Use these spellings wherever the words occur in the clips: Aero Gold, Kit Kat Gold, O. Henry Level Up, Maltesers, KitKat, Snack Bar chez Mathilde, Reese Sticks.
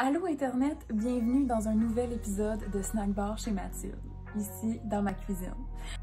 Allô Internet, bienvenue dans un nouvel épisode de Snack Bar chez Mathilde, ici dans ma cuisine.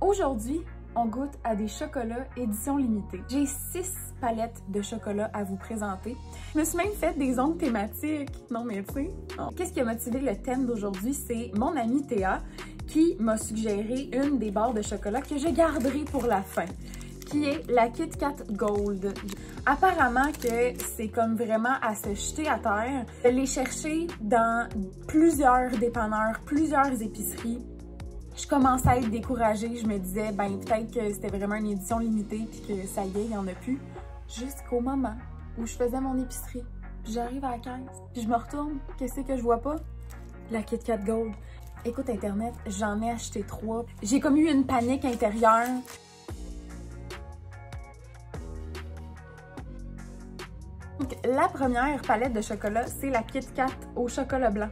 Aujourd'hui, on goûte à des chocolats édition limitée. J'ai 6 palettes de chocolat à vous présenter. Je me suis même fait des ongles thématiques. Non mais tu sais. Qu'est-ce qui a motivé le thème d'aujourd'hui? C'est mon amie Théa qui m'a suggéré une des barres de chocolat que je garderai pour la fin, qui est la Kit Kat Gold. Apparemment que c'est comme vraiment à se jeter à terre, de les chercher dans plusieurs dépanneurs, plusieurs épiceries. Je commençais à être découragée, je me disais ben peut-être que c'était vraiment une édition limitée puis que ça y est, il n'y en a plus. Jusqu'au moment où je faisais mon épicerie, puis j'arrive à la caisse, puis je me retourne, qu'est-ce que je vois pas? La Kit Kat Gold. Écoute Internet, j'en ai acheté 3. J'ai comme eu une panique intérieure. Donc, la première palette de chocolat, c'est la Kit Kat au chocolat blanc.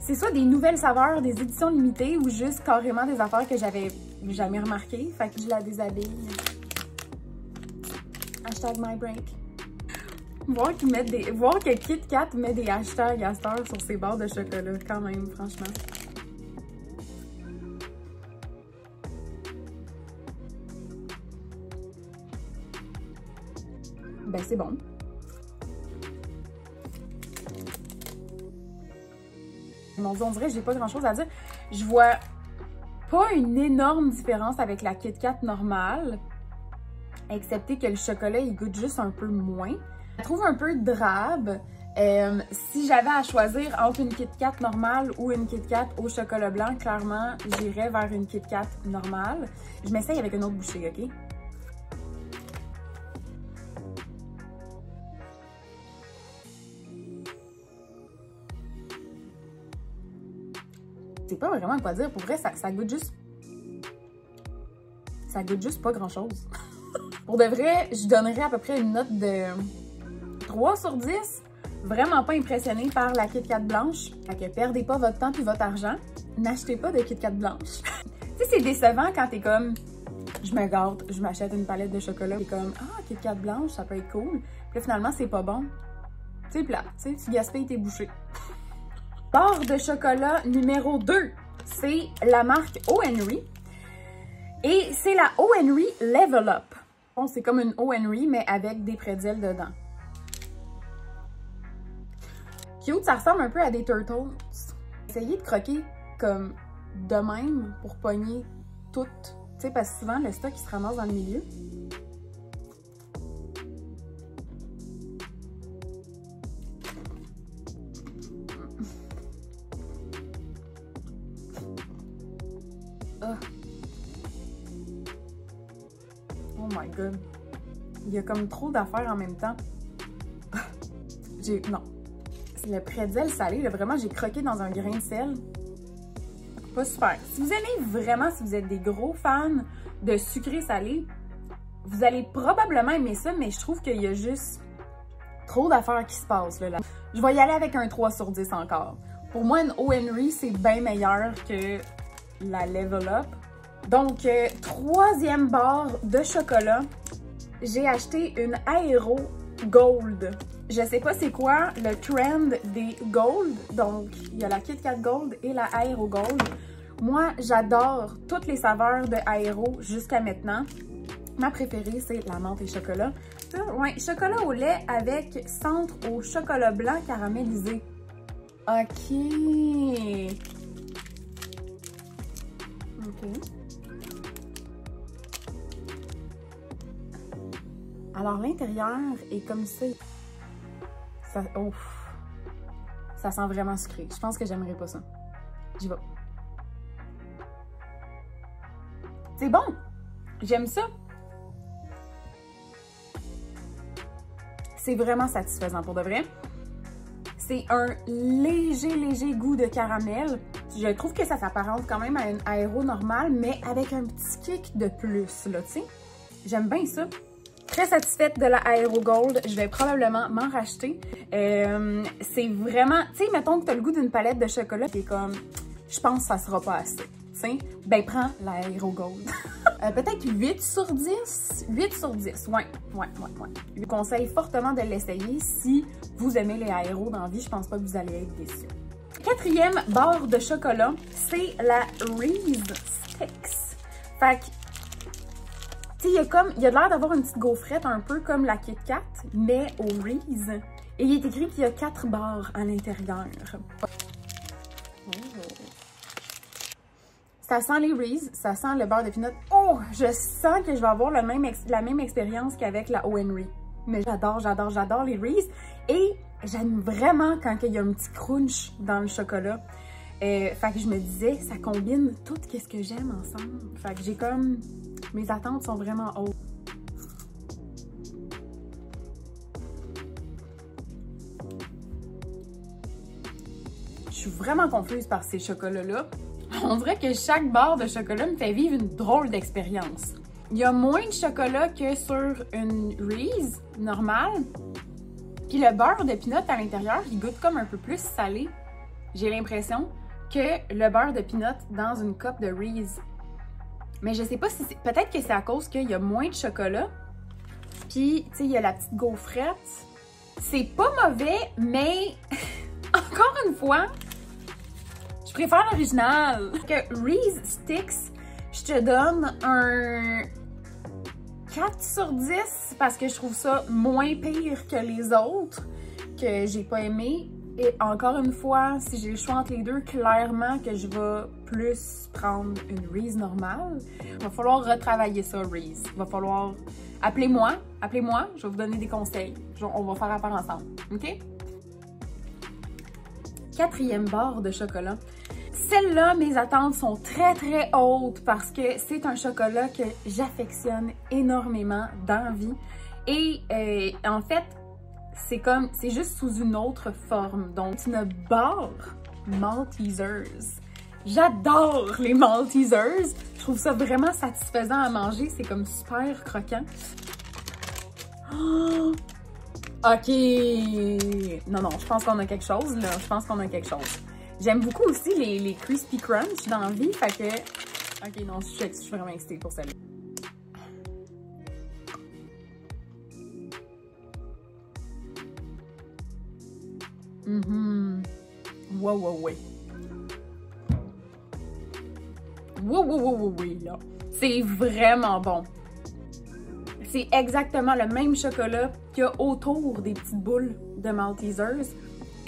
C'est soit des nouvelles saveurs, des éditions limitées ou juste carrément des affaires que j'avais jamais remarquées. Fait que je la déshabille. Hashtag MyBreak. Voir que Kit Kat met des hashtags à cette heure sur ses barres de chocolat, quand même, franchement. Ben c'est bon. Mon Dieu, on dirait que j'ai pas grand-chose à dire. Je vois pas une énorme différence avec la Kit Kat normale, excepté que le chocolat, il goûte juste un peu moins. Je trouve un peu drabe. Si j'avais à choisir entre une Kit Kat normale ou une Kit Kat au chocolat blanc, clairement, j'irais vers une Kit Kat normale. Je m'essaye avec une autre bouchée, OK? C'est pas vraiment quoi dire. Pour vrai, ça goûte juste... Ça goûte juste pas grand-chose. Pour de vrai, je donnerais à peu près une note de 3 sur 10. Vraiment pas impressionnée par la Kit Kat blanche. Fait que perdez pas votre temps puis votre argent. N'achetez pas de Kit Kat blanche. Tu sais, c'est décevant quand t'es comme... Je me gâte, je m'achète une palette de chocolat. T'es comme, ah, Kit Kat blanche, ça peut être cool. Puis finalement, c'est pas bon. C'est plat, tu sais, tu gaspilles tes bouchées. Barre de chocolat numéro 2, c'est la marque O. Henry et c'est la O. Henry Level Up. Bon, c'est comme une O. Henry, mais avec des pretzels dedans. Cute, ça ressemble un peu à des turtles. Essayez de croquer comme de même pour pogner toutes, tu sais, parce que souvent le stock il se ramasse dans le milieu. Oh my god. Il y a comme trop d'affaires en même temps. Non. Le pretzel salé, là, vraiment, j'ai croqué dans un grain de sel. Pas super. Si vous aimez vraiment, si vous êtes des gros fans de sucré salé, vous allez probablement aimer ça, mais je trouve qu'il y a juste trop d'affaires qui se passent. Là. Je vais y aller avec un 3 sur 10 encore. Pour moi, une O. Henry, c'est bien meilleur que la Level Up. Donc, troisième barre de chocolat, j'ai acheté une Aero Gold. Je sais pas c'est quoi le trend des Gold, donc il y a la Kit Kat Gold et la Aero Gold. Moi, j'adore toutes les saveurs de Aero jusqu'à maintenant. Ma préférée, c'est la menthe et chocolat. Ouais, chocolat au lait avec centre au chocolat blanc caramélisé. OK! OK. Alors, l'intérieur est comme ça. Ça sent vraiment sucré. Je pense que j'aimerais pas ça. J'y vais. C'est bon! J'aime ça! C'est vraiment satisfaisant pour de vrai. C'est un léger goût de caramel. Je trouve que ça s'apparente quand même à une aéro normale, mais avec un petit kick de plus, là, tu sais. J'aime bien ça. Très satisfaite de la Aero Gold, je vais probablement m'en racheter. C'est vraiment, tu sais, mettons que tu as le goût d'une palette de chocolat qui est comme, je pense que ça sera pas assez. Tu sais, ben prends la Aero Gold. peut-être 8 sur 10. 8 sur 10, ouais. Je vous conseille fortement de l'essayer. Si vous aimez les aéros dans la vie, je pense pas que vous allez être déçus. Quatrième barre de chocolat, c'est la Reese Sticks. Fait que, tu sais, il y a l'air d'avoir une petite gaufrette un peu comme la Kit Kat, mais au Reese. Et il est écrit qu'il y a 4 barres à l'intérieur. Ça sent les Reese, ça sent le beurre de peanut. Oh, je sens que je vais avoir la même expérience qu'avec la O. Henry. Mais j'adore les Reese. Et j'aime vraiment quand il y a un petit crunch dans le chocolat. Fait que je me disais, ça combine tout ce que j'aime ensemble. Fait que j'ai comme... Mes attentes sont vraiment hautes. Je suis vraiment confuse par ces chocolats-là. On dirait que chaque barre de chocolat me fait vivre une drôle d'expérience. Il y a moins de chocolat que sur une Reese normale. Puis le beurre de peanut à l'intérieur, il goûte comme un peu plus salé. J'ai l'impression que le beurre de peanut dans une coupe de Reese. Mais je sais pas si c'est... Peut-être que c'est à cause qu'il y a moins de chocolat. Puis, tu sais, il y a la petite gaufrette. C'est pas mauvais, mais... Encore une fois... Je préfère l'original. Que Reese Sticks, je te donne un 4 sur 10 parce que je trouve ça moins pire que les autres que j'ai pas aimé. Et encore une fois, si j'ai le choix entre les deux, clairement que je vais plus prendre une Reese normale. Il va falloir retravailler ça, Reese. Il va falloir... Appelez-moi, je vais vous donner des conseils. On va faire affaire ensemble, ok? Quatrième barre de chocolat. Celle-là, mes attentes sont très hautes parce que c'est un chocolat que j'affectionne énormément dans la vie. Et en fait, c'est comme, c'est juste sous une autre forme. Donc, c'est une barre Maltesers. J'adore les Maltesers. Je trouve ça vraiment satisfaisant à manger. C'est comme super croquant. Oh! Ok, non, je pense qu'on a quelque chose, là. Je pense qu'on a quelque chose. J'aime beaucoup aussi les Crispy Crunch dans la vie, fait que... Ok, non, je suis vraiment excitée pour celle-là. Ouais, là. C'est vraiment bon. C'est exactement le même chocolat qu'il y a autour des petites boules de Maltesers.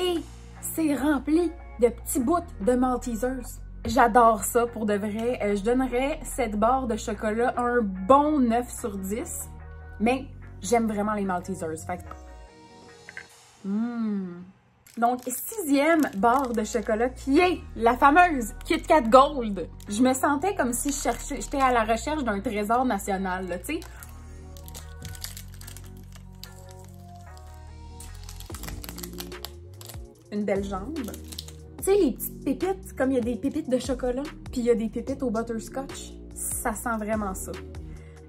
Et c'est rempli de petits bouts de Maltesers. J'adore ça pour de vrai. Je donnerais cette barre de chocolat un bon 9 sur 10. Mais j'aime vraiment les Maltesers. Fait que... Donc, 6e barre de chocolat qui est la fameuse Kit Kat Gold. Je me sentais comme si j'étais à la recherche d'un trésor national, là, tu sais. Une belle jambe. Tu sais, les petites pépites, comme il y a des pépites de chocolat, puis il y a des pépites au butterscotch, ça sent vraiment ça.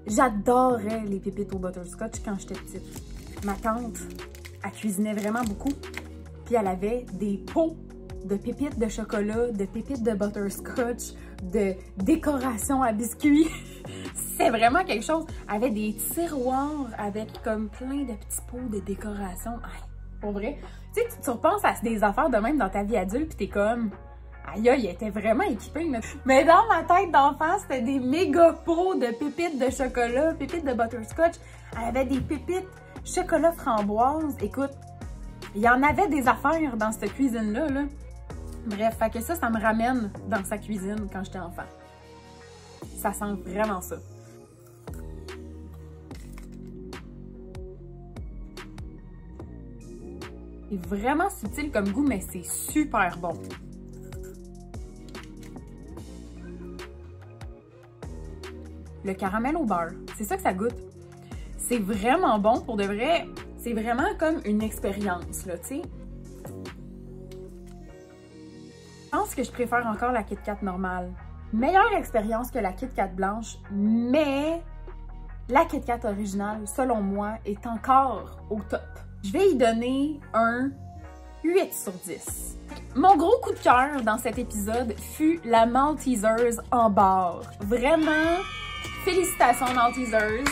J'adorais les pépites au butterscotch quand j'étais petite. Ma tante, elle cuisinait vraiment beaucoup, puis elle avait des pots de pépites de chocolat, de pépites de butterscotch, de décorations à biscuits. C'est vraiment quelque chose. Elle avait des tiroirs avec comme plein de petits pots de décoration. Aïe. Pour vrai. Tu sais, tu repenses à des affaires de même dans ta vie adulte, pis t'es comme... Aïe, il était vraiment équipé. Mais dans ma tête d'enfant, c'était des méga pots de pépites de chocolat, pépites de butterscotch. Elle avait des pépites chocolat framboise. Écoute, il y en avait des affaires dans cette cuisine-là, là. Bref, fait que ça me ramène dans sa cuisine quand j'étais enfant. Ça sent vraiment ça. C'est vraiment subtil comme goût, mais c'est super bon. Le caramel au beurre, c'est ça que ça goûte. C'est vraiment bon pour de vrai. C'est vraiment comme une expérience, là, tu sais. Je pense que je préfère encore la Kit Kat normale. Meilleure expérience que la Kit Kat blanche, mais la Kit Kat originale, selon moi, est encore au top. Je vais y donner un 8 sur 10. Mon gros coup de cœur dans cet épisode fut la Maltesers en barre. Vraiment Félicitations, Maltesers!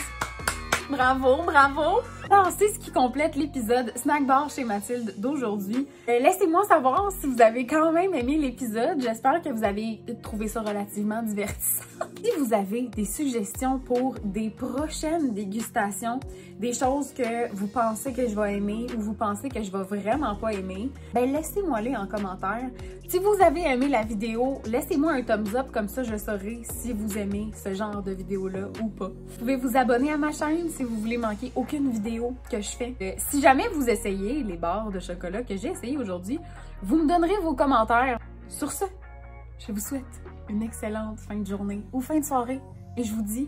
Bravo, bravo! Alors, c'est ce qui complète l'épisode Snack Bar chez Mathilde d'aujourd'hui. Laissez-moi savoir si vous avez quand même aimé l'épisode. J'espère que vous avez trouvé ça relativement divertissant. Si vous avez des suggestions pour des prochaines dégustations, des choses que vous pensez que je vais aimer ou vous pensez que je vais vraiment pas aimer, ben laissez-moi les en commentaire. Si vous avez aimé la vidéo, laissez-moi un thumbs up, comme ça je saurai si vous aimez ce genre de vidéo-là ou pas. Vous pouvez vous abonner à ma chaîne si vous voulez manquer aucune vidéo que je fais. Si jamais vous essayez les barres de chocolat que j'ai essayées aujourd'hui, vous me donnerez vos commentaires. Sur ce, je vous souhaite une excellente fin de journée ou fin de soirée et je vous dis